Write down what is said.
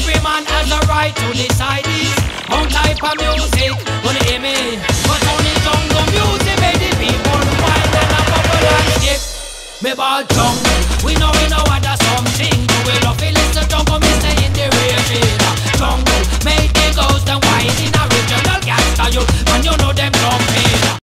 Every man has a right to decide his own type of music. But only jungle music made the people wild and a popular skip. Me ball jump. We know other something. We love to listen to jungle music.